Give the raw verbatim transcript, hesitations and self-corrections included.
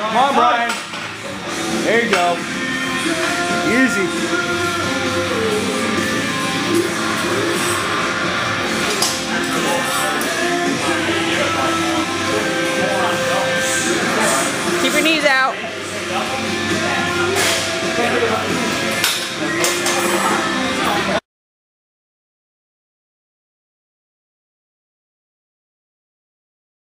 Come on, Brian. There you go. Easy.